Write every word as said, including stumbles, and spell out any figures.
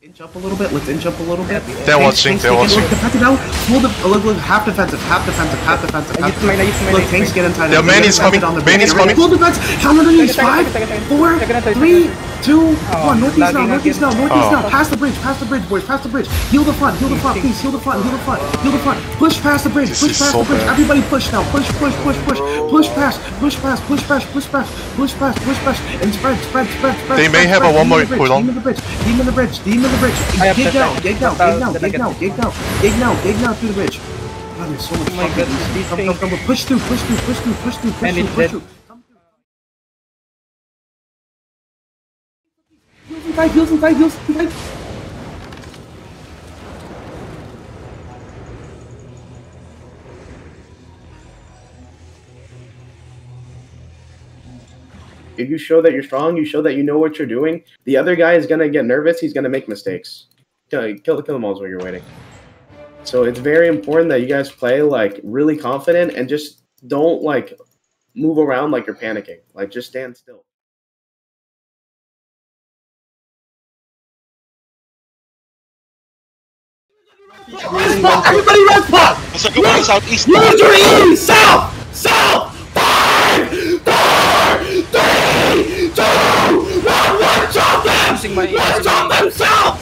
Let's inch up a little bit. Let's inch up a little bit. They're watching. They're watching. Look, half defensive, half defensive, half defensive, half defensive. Look, tanks get inside. The man is coming. Man is coming. Full defense. Count on the knees. Five, four, three, two, one. Northeast now. Northeast now. Northeast now. Pass the bridge. Pass the bridge, boys. Pass the bridge. Heal the front. Heal the front. Please. Heal the front. Heal the front. Heal the front. Push past the bridge. Push past the bridge. Everybody push now. Push, push, push, push. Push past. Push past. Push past. Push past. Push past. Push past. And spread, spread, spread, spread. They may have a one more cooldown. Team in the bridge. Team in the bridge. Dig now, dig now, dig now, dig now, dig now, dig now, dig now through the bridge. God, there's so much fucking easy. Come, come, come. Push through, push through, push through, push through, push through, push through. Heals inside, heals inside, heals inside. If you show that you're strong, you show that you know what you're doing, the other guy is going to get nervous. He's going to make mistakes. Kill, kill, kill them all while you're waiting. So it's very important that you guys play like really confident and just don't like move around like you're panicking. Like just stand still. Everybody rest, everybody rest pop! Everybody rest pop! Use your south! South! Two, one, one, chop them! Let's chop themselves!